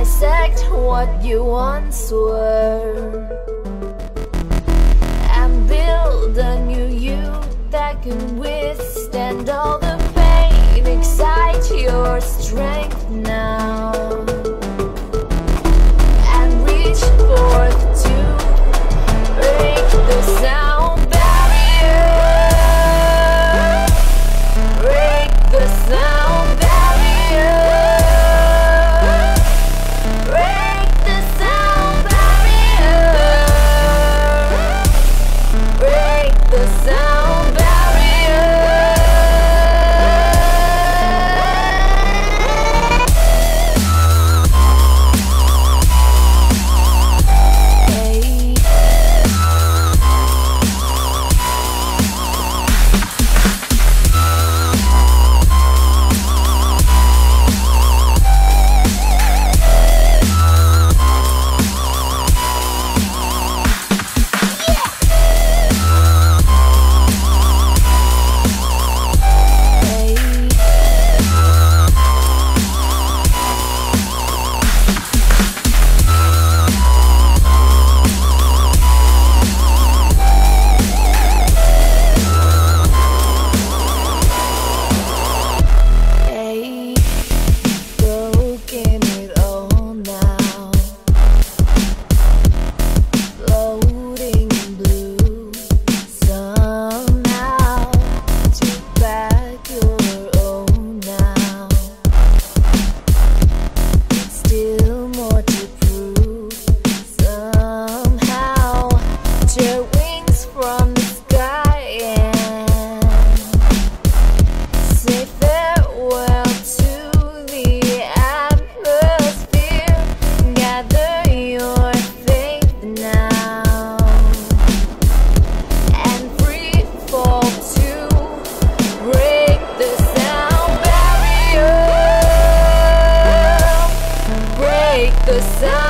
dissect what you once were and build a new you that can withstand all the pain. Excite your strength now and reach forth to break the sound barrier. Break the sound barrier. Break the sound barrier. Break the sound. The sound.